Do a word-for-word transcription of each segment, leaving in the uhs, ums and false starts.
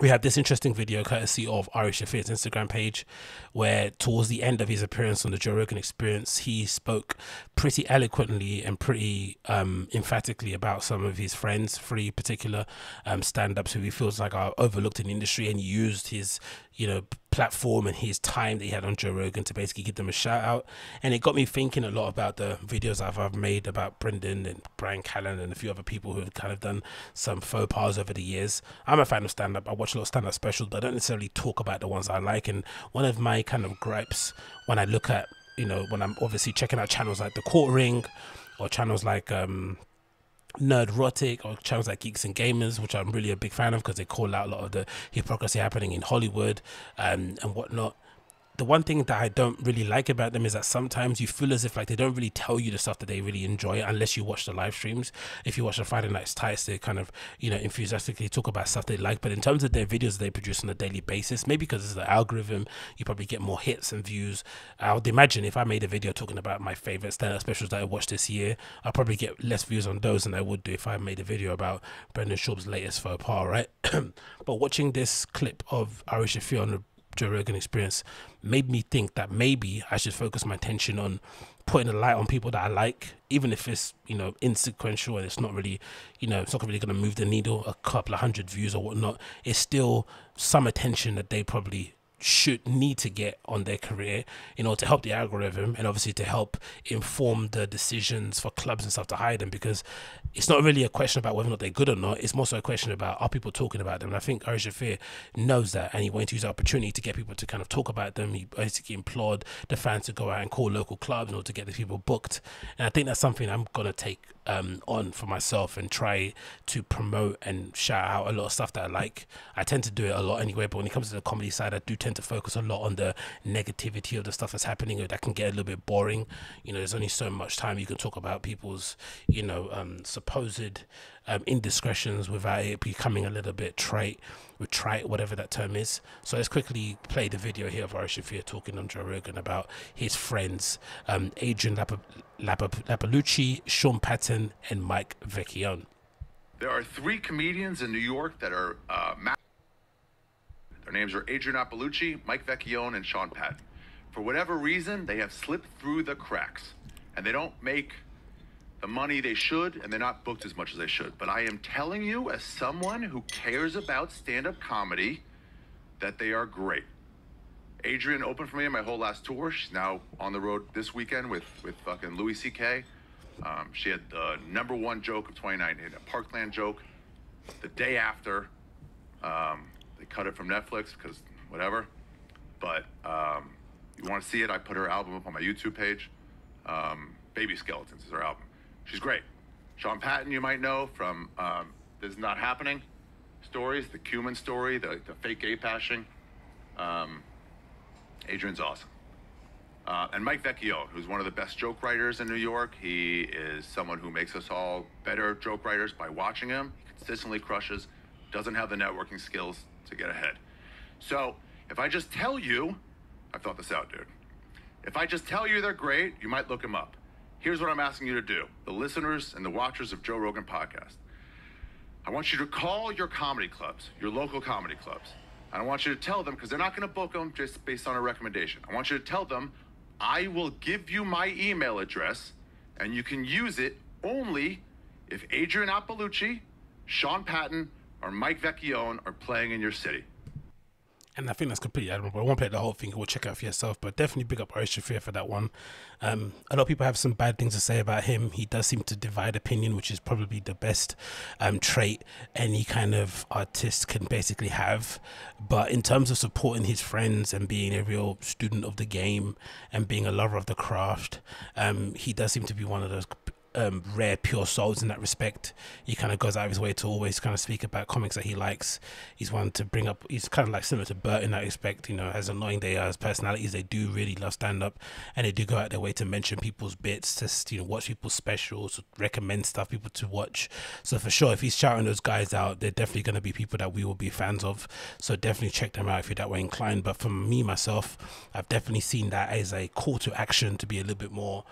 we had this interesting video courtesy of Ari Shaffir's Instagram page, where towards the end of his appearance on the Joe Rogan Experience, he spoke pretty eloquently and pretty um, emphatically about some of his friends, three particular um, stand-ups who he feels like are overlooked in the industry, and used his, you know, platform and his time that he had on Joe Rogan to basically give them a shout out. And it got me thinking a lot about the videos I've, I've made about Brendan and Brian Callen and a few other people who have kind of done some faux pas over the years. I'm a fan of stand-up. I watch a lot of stand-up specials, but I don't necessarily talk about the ones I like. And one of my kind of gripes when I look at, you know, when I'm obviously checking out channels like The Court Ring, or channels like um Nerdrotic, or channels like Geeks and Gamers, which I'm really a big fan of because they call out a lot of the hypocrisy happening in Hollywood um, and whatnot. The one thing that I don't really like about them is that sometimes you feel as if like they don't really tell you the stuff that they really enjoy unless you watch the live streams. If you watch the Friday Night Tights, they kind of, you know, enthusiastically talk about stuff they like. But in terms of their videos they produce on a daily basis, maybe because it's the algorithm, you probably get more hits and views. I would imagine if I made a video talking about my favorite stand-up specials that I watched this year, I'll probably get less views on those than I would do if I made a video about Brendan Schaub's latest faux pas, right? But watching this clip of Ari Shaffir on the Joe Rogan Experience made me think that maybe I should focus my attention on putting a light on people that I like, even if it's, you know, insequential and it's not really, you know, it's not really going to move the needle a couple of hundred views or whatnot. It's still some attention that they probably should need to get on their career in order to help the algorithm, and obviously to help inform the decisions for clubs and stuff to hire them, because it's not really a question about whether or not they're good or not. It's more so a question about, are people talking about them? And I think Ari Shaffir knows that, and he wanted to use the opportunity to get people to kind of talk about them. He basically implored the fans to go out and call local clubs in order to get these people booked. And I think that's something I'm gonna take um on for myself and try to promote and shout out a lot of stuff that I like. I tend to do it a lot anyway, but when it comes to the comedy side, I do tend to focus a lot on the negativity of the stuff that's happening, or that can get a little bit boring. You know, there's only so much time you can talk about people's, you know, um supposed um indiscretions without it becoming a little bit trite with trite, whatever that term is. So let's quickly play the video here of Ari Shaffir talking on Joe Rogan about his friends, um Adrienne Iapalucci, Sean Patton, and Mike Vecchione. There are three comedians in New York that are uh their names are Adrienne Iapalucci, Mike Vecchione, and Sean Patton. For whatever reason, they have slipped through the cracks, and they don't make the money they should, and they're not booked as much as they should. But I am telling you, as someone who cares about stand-up comedy, that they are great. Adrienne opened for me in my whole last tour. She's now on the road this weekend with, with fucking Louis C K Um, she had the number one joke of twenty nineteen, a Parkland joke. The day after, um, they cut it from Netflix because whatever. But um, you want to see it, I put her album up on my YouTube page. Um, Baby Skeletons is her album. She's great. Sean Patton, you might know from um, This Is Not Happening stories, the Cumin story, the, the fake gay bashing. Um, Adrienne's awesome. Uh, and Mike Vecchione, who's one of the best joke writers in New York. He is someone who makes us all better joke writers by watching him. He consistently crushes, doesn't have the networking skills to get ahead. So if I just tell you, I thought this out, dude. If I just tell you they're great, you might look them up. Here's what I'm asking you to do, the listeners and the watchers of Joe Rogan Podcast. I want you to call your comedy clubs, your local comedy clubs. And I want you to tell them, because they're not going to book them just based on a recommendation. I want you to tell them, I will give you my email address, and you can use it only if Adrienne Iapalucci, Sean Patton, or Mike Vecchione are playing in your city. And I think that's completely admirable. I won't play the whole thing. We'll check out for yourself, but definitely big up Ari Shaffir for that one. Um, a lot of people have some bad things to say about him. He does seem to divide opinion, which is probably the best um, trait any kind of artist can basically have. But in terms of supporting his friends and being a real student of the game and being a lover of the craft, um, he does seem to be one of those Um, rare pure souls in that respect. He kind of goes out of his way to always kind of speak about comics that he likes. He's one to bring up. He's kind of like similar to Bert in that respect, you know, as annoying they are as personalities, they do really love stand-up, and they do go out their way to mention people's bits, to, you know, watch people's specials, recommend stuff people to watch. So for sure, if he's shouting those guys out, they're definitely going to be people that we will be fans of. So definitely check them out if you're that way inclined. But for me myself, I've definitely seen that as a call to action to be a little bit more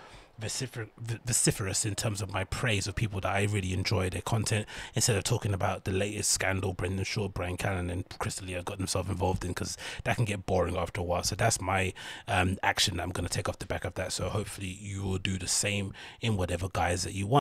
vocifer vociferous in terms of my praise of people that I really enjoy their content, instead of talking about the latest scandal Brendan Schaub, Brian Callen and Crystal Lee got themselves involved in, because that can get boring after a while. So that's my um, action that I'm going to take off the back of that. So hopefully you will do the same in whatever guise that you want.